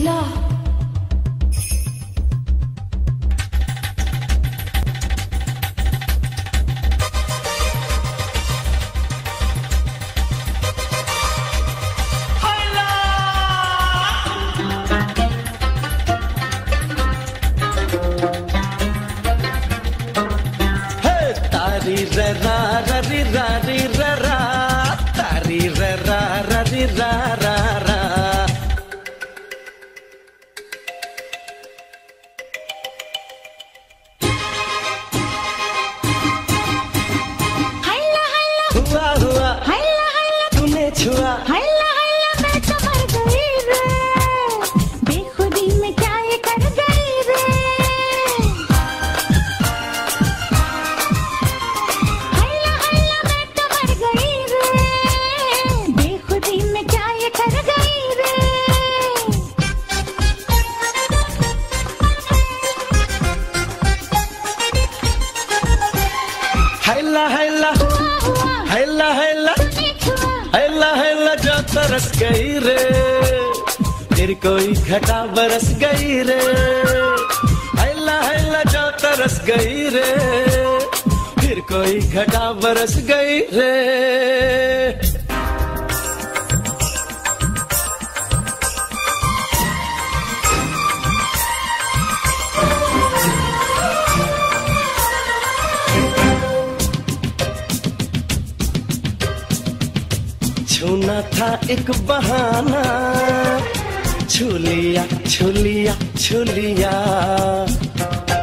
हैला कोई घटा बरस गई रे, हैला हैला जो तरस गई रे, फिर कोई घटा बरस गई रे। छूना था एक बहाना, छू लिया छू लिया छू लिया।